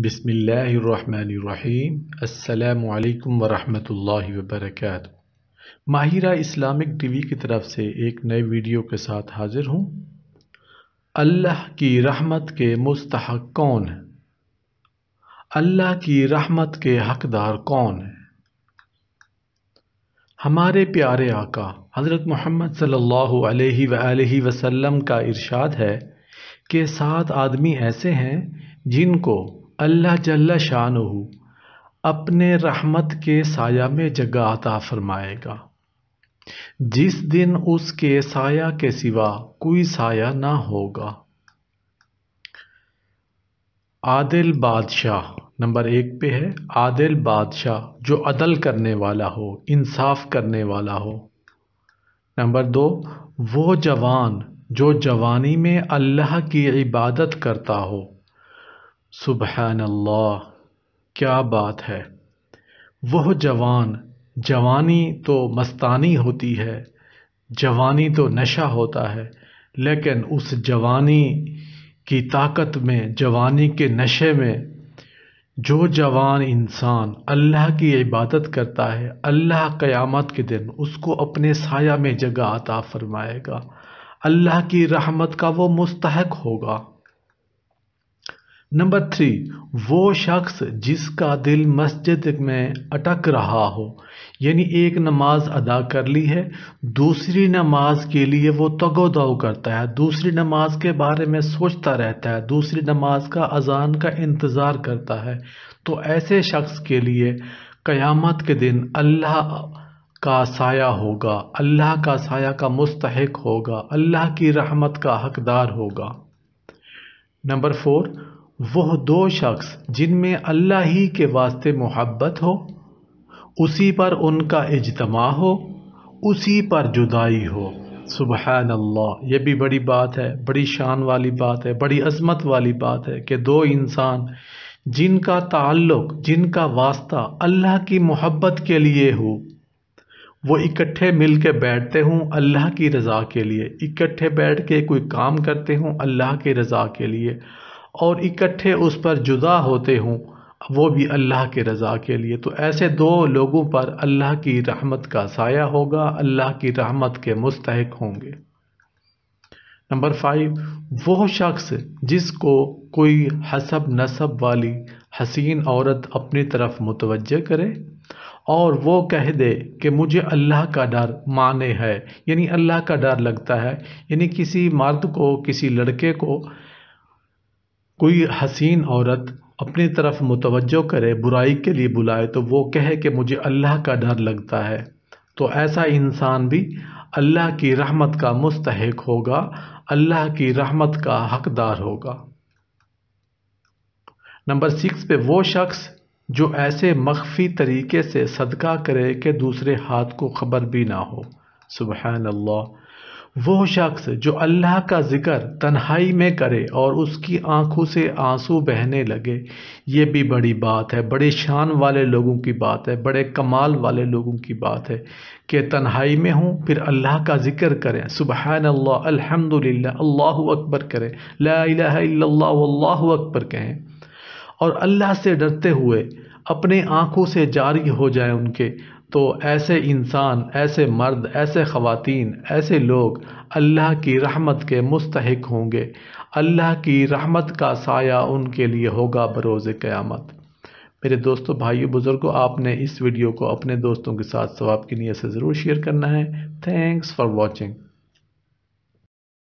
बिस्मिल्लाहिर्रहमानिर्रहीम अस्सलामुअलैकुम वरहमतुल्लाहि वबरकातुह। माहिरा इस्लामिक टीवी की तरफ से एक नए वीडियो के साथ हाजिर हूँ। अल्लाह की रहमत के मुस्तहक़ कौन है? अल्लाह की रहमत के हकदार कौन है? हमारे प्यारे आका हज़रत मोहम्मद सल्लल्लाहु अलैहि वआलिहि वसल्लम का इरशाद है कि 7 आदमी ऐसे हैं जिनको अल्लाह जल्ला शानहू अपने रहमत के साया में जगह अता फरमाएगा, जिस दिन उसके साया के सिवा कोई साया ना होगा। आदिल बादशाह नंबर 1 पे है। आदिल बादशाह जो अदल करने वाला हो, इंसाफ करने वाला हो। नंबर 2 वो जवान जो जवानी में अल्लाह की इबादत करता हो। सुबहान अल्लाह, क्या बात है। वह जवान, जवानी तो मस्तानी होती है, जवानी तो नशा होता है, लेकिन उस जवानी की ताकत में, जवानी के नशे में जो जवान इंसान अल्लाह की इबादत करता है, अल्लाह क़यामत के दिन उसको अपने साया में जगह अता फरमाएगा। अल्लाह की रहमत का वो मुस्तहक़ होगा। नंबर 3 वो शख्स जिसका दिल मस्जिद में अटक रहा हो, यानी एक नमाज अदा कर ली है, दूसरी नमाज के लिए वो तगोदाव करता है, दूसरी नमाज के बारे में सोचता रहता है, दूसरी नमाज का अजान का इंतज़ार करता है, तो ऐसे शख्स के लिए क़यामत के दिन अल्लाह का साया होगा, अल्लाह का साया का मुस्तहक़ होगा, अल्लाह की रहमत का हकदार होगा। नंबर 4 वह दो शख्स जिनमें अल्लाह ही के वास्ते मोहब्बत हो, उसी पर उनका इज्तिमा हो, उसी पर जुदाई हो। सुबहान अल्लाह, यह भी बड़ी बात है, बड़ी शान वाली बात है, बड़ी अज़मत वाली बात है कि दो इंसान जिनका ताल्लुक़, जिनका वास्ता अल्लाह की मोहब्बत के लिए हो, वो इकट्ठे मिल के बैठते हों अल्लाह की रज़ा के लिए, इकट्ठे बैठ के कोई काम करते हों अल्लाह की रज़ा के लिए, और इकट्ठे उस पर जुदा होते हों वो भी अल्लाह के रज़ा के लिए, तो ऐसे दो लोगों पर अल्लाह की रहमत का साया होगा, अल्लाह की रहमत के मुस्तहक़ होंगे। नंबर 5 वो शख्स जिसको कोई हसब नसब वाली हसीन औरत अपनी तरफ मुतवज्जे करे और वो कह दे कि मुझे अल्लाह का डर माने है, यानी अल्लाह का डर लगता है, यानी किसी मर्द को, किसी लड़के को कोई हसीन औरत अपनी तरफ मुतवज्जो करे, बुराई के लिए बुलाए, तो वो कहे कि मुझे अल्लाह का डर लगता है, तो ऐसा इंसान भी अल्लाह की रहमत का मुस्तहक़ होगा, अल्लाह की रहमत का हकदार होगा। नंबर 6 पे वो शख्स जो ऐसे मख्फी तरीके से सदका करे कि दूसरे हाथ को खबर भी ना हो। सुबहान अल्लाह, वो शख्स जो अल्लाह का ज़िक्र तन्हाई में करे और उसकी आँखों से आंसू बहने लगे, ये भी बड़ी बात है, बड़े शान वाले लोगों की बात है, बड़े कमाल वाले लोगों की बात है कि तन्हाई में हों फिर अल्लाह का ज़िक्र करें। सुबहान अल्लाह, अल्हम्दुलिल्लाह, अल्लाहु अकबर करें, ला इलाहा इल्लल्लाह वल्लाहु अकबर कहें, और अल्लाह से डरते हुए अपने आँखों से जारी हो जाए उनके, तो ऐसे इंसान, ऐसे मर्द, ऐसे ख़वातीन, ऐसे लोग अल्लाह की रहमत के मुस्तहक़ होंगे, अल्लाह की रहमत का साया उनके लिए होगा बरोज़ क़यामत। मेरे दोस्तों, भाइयों, बुज़ुर्गों, आपने इस वीडियो को अपने दोस्तों के साथ सवाब की नीयत से ज़रूर शेयर करना है। Thanks for watching.